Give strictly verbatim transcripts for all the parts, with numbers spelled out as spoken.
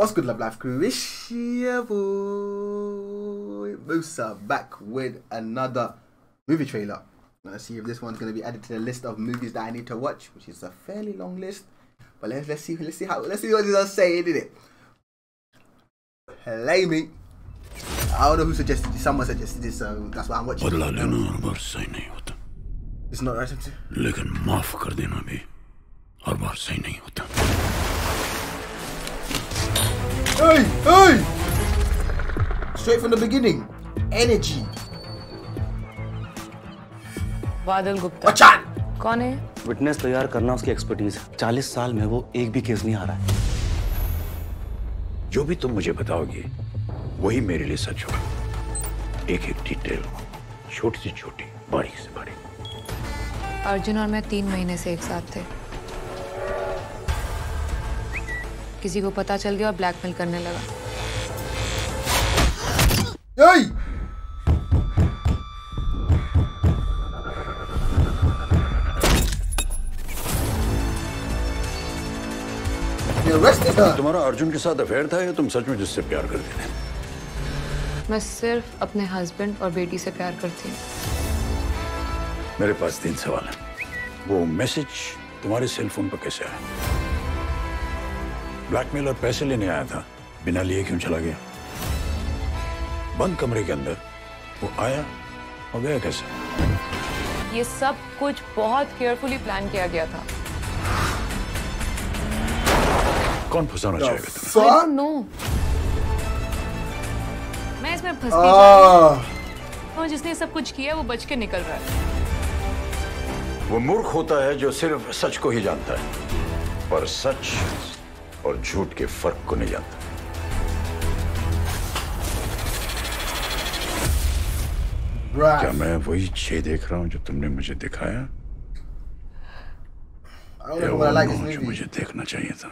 What's good, Love Life crew? It's your boy Musa, back with another movie trailer. I'm gonna see if this one's gonna be added to the list of movies that I need to watch, which is a fairly long list. But let's let's see let's see how let's see what they're saying, isn't it? Hello, me. I don't know who suggested this. Someone suggested this, so that's why I'm watching. It's not right. Lekin maaf kar dena bhi, har baar sahi nahi hota. Hey! Hey! Straight from the beginning. Energy. Badal Gupta. Watch out! कौन है? Witness तैयार करना उसकी expertise है. चालीस साल में वो एक भी केस नहीं हारा है. जो भी तुम मुझे बताओगे, वही मेरे लिए सच होगा. एक-एक डिटेल, छोटी से छोटी, बारीक से बारीक. अर्जुन और मैं तीन महीने से एक साथ थे. किसी को पता चल गया और ब्लैकमेल करने लगा. Hey! तुम्हारा अर्जुन के साथ अफेयर था या तुम सच में जिससे प्यार करती थी? मैं सिर्फ अपने हस्बैंड और बेटी से प्यार करती हूँ. मेरे पास तीन सवाल हैं. वो मैसेज तुम्हारे सेलफोन पर कैसे आया? ब्लैकमेल और पैसे लेने आया था, बिना लिए क्यों चला गया? बंद कमरे के अंदर वो आया और गया कैसे? ये सब कुछ बहुत केयरफुली प्लान किया गया था. कौन फंसाना चाहेगा तुम्हें? I don't know. मैं इसमें फंस गई. और जिसने सब कुछ किया वो बच के निकल रहा है. वो मूर्ख होता है जो सिर्फ सच को ही जानता है, पर सच और झूठ के फर्क को नहीं जानता. क्या मैं वही छह देख रहा हूँ जो तुमने मुझे दिखाया? वो like जो मुझे देखना चाहिए था.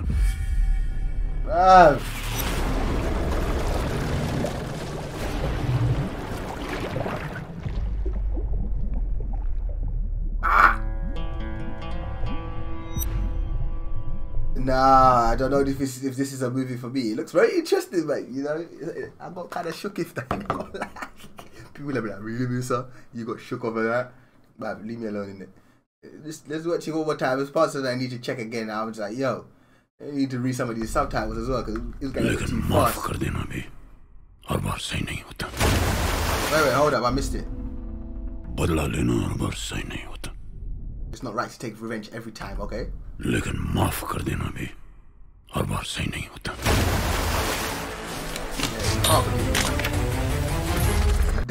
Nah, I don't know if this, if this is a movie for me. It looks very interesting, mate. You know, I got kind of shook if that. People are like, really, Musa? You got shook over that? Man, leave me alone, innit? Just, let's watch it one more time. There's parts that I need to check again. I was like, yo, I need to read some of these subtitles as well, because it's going to be too fast. Wait, wait, hold up. I missed it. It's not right to take revenge every time, okay? लेकिन माफ कर देना भी हर बार सही नहीं होता.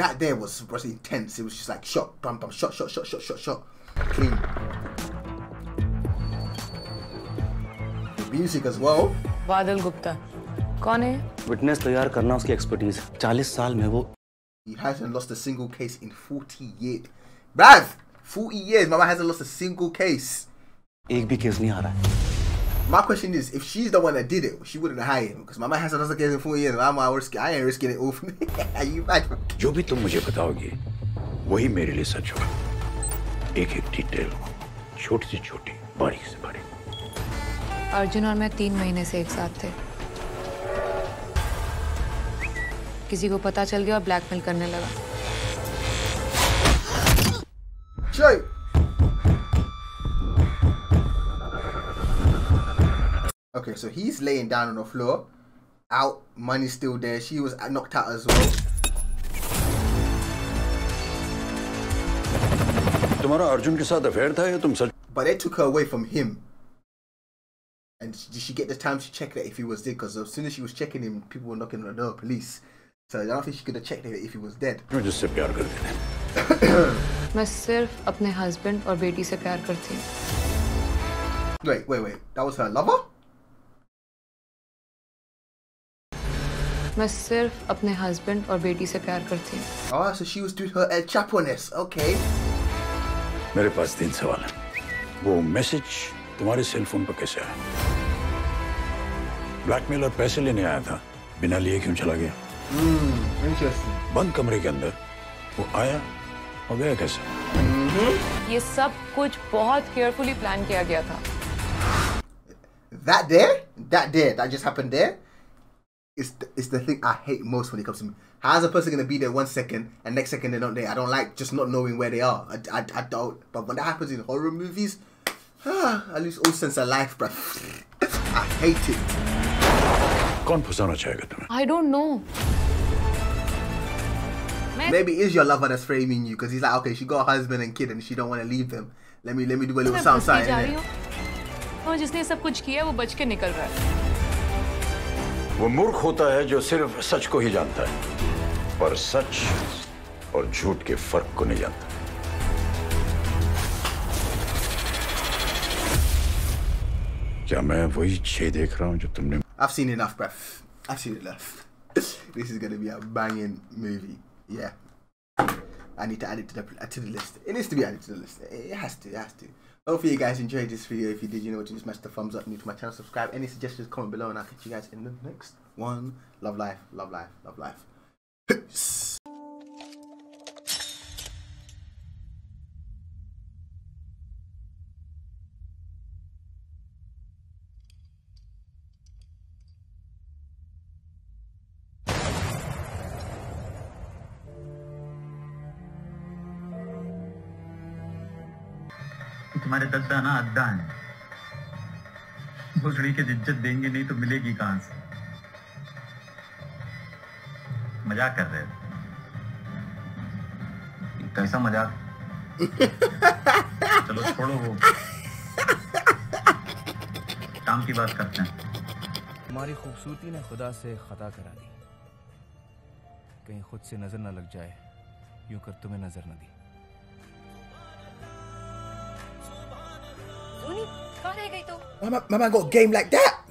That there was pretty intense. It was just like shot, bam, bam, shot, shot, shot, shot, shot, shot, clean. The music as well. बादल गुप्ता. कौन है? Witness तैयार करना उसकी expertise. चालीस साल में वो. He hasn't lost a single case in forty years. Bruv, forty years. Mama hasn't lost a single case. एक भी केस नहीं हारा है. My question is, if she's the one that did it, she wouldn't hire him, because Mama hasn't lost a case in four years. Mama, I risk, I ain't risking it all for me. Are you mad? जो भी तुम मुझे बताओगे, वही मेरे लिए सच होगा. एक-एक डिटेल, छोटी से छोटी, बारीक से बारीक. अर्जुन और मैं तीन महीने से एक साथ थे. किसी को पता चल गया और ब्लैकमेल करने लगा. चल. Okay, so he's laying down on the floor, out, money's still there, she was knocked out as well. तुम्हारा अर्जुन के साथ अफेयर था या तुम सच? But they took her away from him. And did she get the time to check that if he was dead? Because as soon as she was checking him, people were knocking on the door, police. So I don't think she could have checked it if he was dead. मैं जिससे प्यार करती हूँ. मैं सिर्फ अपने husband और बेटी से प्यार करती हूँ. Wait, wait, wait. That was her lover? मैं सिर्फ अपने हस्बैंड और बेटी से प्यार करती हूँ. Oh, so she was doing her El Chapo-ness. Okay. मेरे पास तीन सवाल हैं. वो मैसेज तुम्हारे सेलफोन पर कैसे आया? ब्लैकमेल और पैसे लेने आया था, बिना लिए क्यों चला गया? Hmm, interesting. बंद कमरे के अंदर वो आया और गया कैसे? Mm-hmm. ये सब कुछ बहुत केयरफुली प्लान किया गया था. That there, that there, that just happened there. It's the, it's the thing I hate most when it comes to me. How's a person going to be there one second and next second they're not there? I don't like just not knowing where they are. I, I, I don't. But when that happens in horror movies, ah, I lose all sense of life, bruv. I hate it. I don't know. Maybe it is your lover that's framing you, because he's like, okay, she got a husband and kid and she don't want to leave them. Let me let me do a little sound side. वो मूर्ख होता है जो सिर्फ सच को ही जानता है, पर सच और झूठ के फर्क को नहीं जानता। क्या मैं वही छे देख रहा हूँ जो तुमने? I've seen enough, bruv. I've seen enough. This is gonna be a banging movie. Yeah. I need to add it to the to the list. It needs to be added to the list. It has to. It has to. Hopefully you guys enjoyed this video. If you did, you know what to do. Smash the thumbs up. New to my channel, subscribe. Any suggestions, comment below, and I'll catch you guys in the next one. Love life, love life, love life. Peace. तुम्हारे दद्दा ना अद्दा है। भोसड़ी के इज्जत देंगे नहीं तो मिलेगी कहां से? मजाक कर रहे हो? कैसा मजाक? चलो छोड़ो वो। काम की बात करते हैं। तुम्हारी खूबसूरती ने खुदा से खता करा दी। कहीं खुद से नजर ना लग जाए, यूं कर तुम्हें नजर ना दी। Mama, Mama got a game like that?